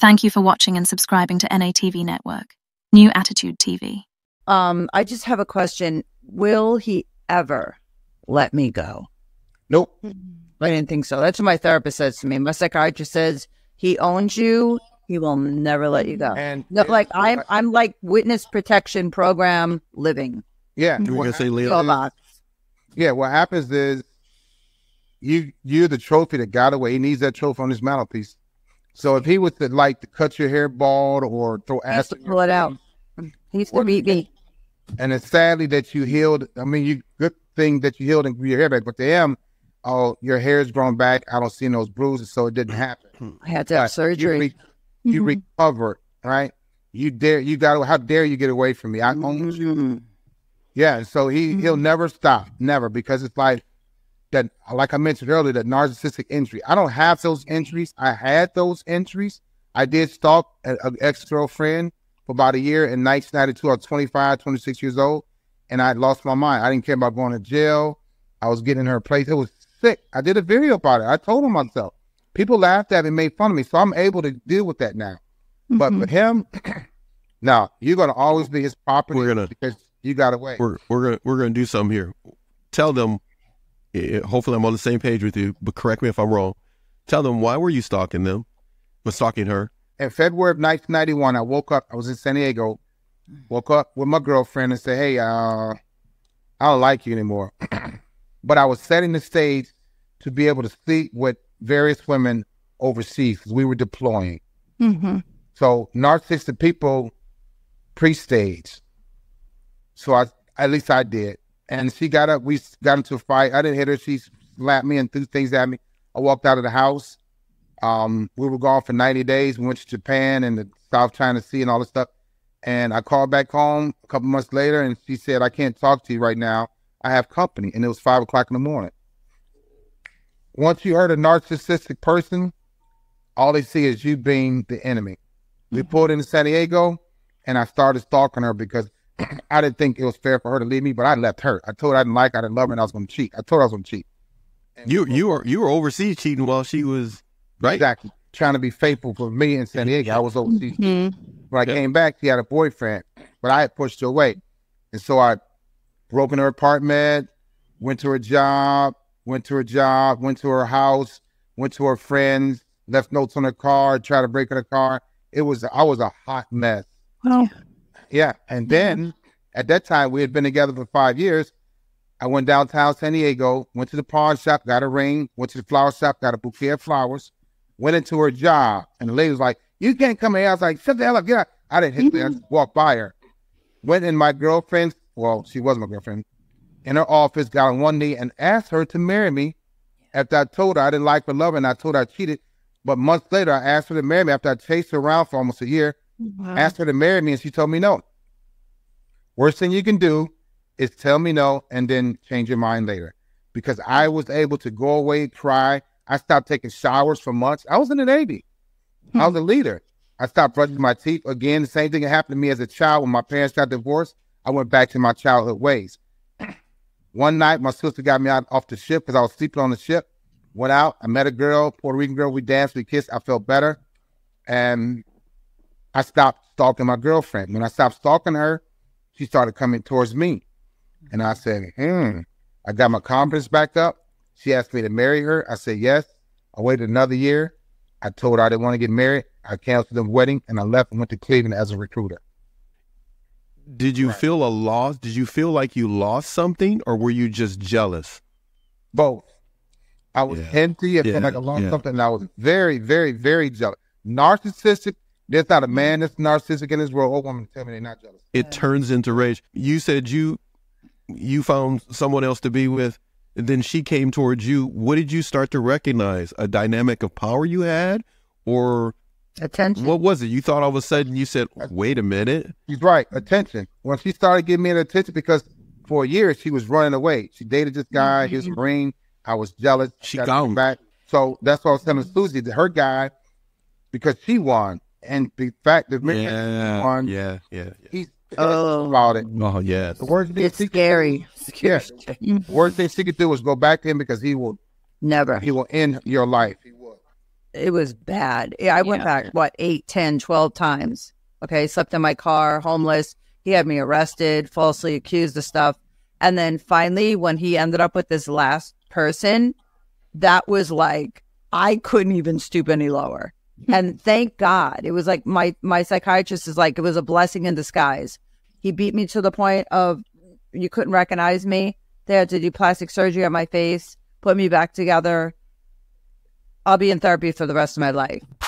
Thank you for watching and subscribing to NATV Network, New Attitude TV. I just have a question. Will he ever let me go? Nope. I didn't think so. That's what my therapist says to me. My psychiatrist says, he owns you. He will never let you go. And no, like I'm like witness protection program living. Yeah. You were going to say Leo. Yeah. What happens is you're the trophy that got away. He needs that trophy on his mouthpiece. So if he was to like to cut your hair bald or throw acid, pull it out. He used to beat me. And it's sadly that you healed. I mean, good thing that you healed and grew your hair back. But to him, oh, your hair is grown back. I don't see those bruises, so it didn't happen. I had to have surgery. You recovered, right? How dare you get away from me? I own you. Yeah. So he'll never stop, never, because it's like that. Like I mentioned earlier, that narcissistic injury. I don't have those injuries. I had those injuries. I did stalk an ex-girlfriend for about a year in 1992. I was 25, 26 years old, and I lost my mind. I didn't care about going to jail. I was getting in her place. It was sick. I did a video about it. I told him myself. People laughed at me and made fun of me, so I'm able to deal with that now. But with him, no, you're going to always be his property because you got away. We're going to do something here. Tell them, hopefully I'm on the same page with you, but correct me if I'm wrong. Tell them, why were you stalking them? Was stalking her? In February of 1991, I woke up. I was in San Diego. Woke up with my girlfriend and said, hey, I don't like you anymore. But I was setting the stage to be able to sleep with various women overseas. We were deploying. So narcissistic people pre-stage. So at least I did. And she got up. We got into a fight. I didn't hit her. She slapped me and threw things at me. I walked out of the house. We were gone for 90 days. We went to Japan and the South China Sea and all this stuff. And I called back home a couple months later, and she said, I can't talk to you right now. I have company. And it was 5 o'clock in the morning. Once you hurt a narcissistic person, all they see is you being the enemy. We pulled into San Diego, and I started stalking her because I didn't think it was fair for her to leave me, but I left her. I told her I didn't like her, I didn't love her, and I was going to cheat. I told her I was going to cheat. And you were overseas cheating while she was, right? Exactly. Trying to be faithful for me in San Diego. I was overseas. When I came back, she had a boyfriend, but I had pushed her away. And so I broke in her apartment, went to her job, went to her house, went to her friends, left notes on her car, tried to break in her car. I was a hot mess. Well, yeah. And then at that time, we had been together for 5 years. I went downtown San Diego, went to the pawn shop, got a ring, went to the flower shop, got a bouquet of flowers, went into her job. And the lady was like, you can't come here. I was like, shut the hell up, get out. I didn't hit her. I just walked by her. Went in my girlfriend's, well, she was my girlfriend, in her office, got on one knee and asked her to marry me after I told her I didn't like her love and I told her I cheated. But months later, I asked her to marry me after I chased her around for almost a year, asked her to marry me, and she told me no. Worst thing you can do is tell me no and then change your mind later. Because I was able to go away, cry. I stopped taking showers for months. I was in the Navy. I was a leader. I stopped brushing my teeth. Again, the same thing that happened to me as a child when my parents got divorced. I went back to my childhood ways. One night, my sister got me out off the ship because I was sleeping on the ship. Went out. I met a girl, Puerto Rican girl. We danced. We kissed. I felt better. And I stopped stalking my girlfriend. When I stopped stalking her, she started coming towards me. And I said, I got my confidence back up. She asked me to marry her. I said yes. I waited another year. I told her I didn't want to get married. I canceled the wedding, and I left and went to Cleveland as a recruiter. Did you feel a loss? Did you feel like you lost something, or were you just jealous? Both. I was empty. I felt like I lost something. And I was very, very, very jealous. Narcissistic. There's not a man that's narcissistic in this world. Oh, woman, tell me they're not jealous. It turns into rage. You said you found someone else to be with, and then she came towards you. What did you start to recognize? A dynamic of power you had, or attention? What was it? You thought all of a sudden you said, wait a minute. He's right. Attention. When she started giving me an attention, because for a year she was running away. She dated this guy, his ring. I was jealous. She got back. So that's why I was telling Susie that her guy, because she won. And the fact that she won. He's about it. Oh, yeah. The worst thing she could do is go back to him because he will end your life. He will. It was bad. I went back, what, 8, 10, 12 times. Okay. Slept in my car, homeless. He had me arrested, falsely accused of stuff. And then finally, when he ended up with this last person, that was like, I couldn't even stoop any lower. And thank God. It was like my psychiatrist is like, it was a blessing in disguise. He beat me to the point of you couldn't recognize me. They had to do plastic surgery on my face, put me back together. I'll be in therapy for the rest of my life.